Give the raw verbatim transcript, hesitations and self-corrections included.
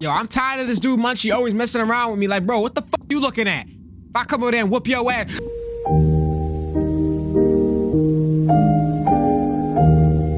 Yo, I'm tired of this dude Munci always messing around with me. Like, bro, what the fuck you looking at? If I come over there and whoop your ass.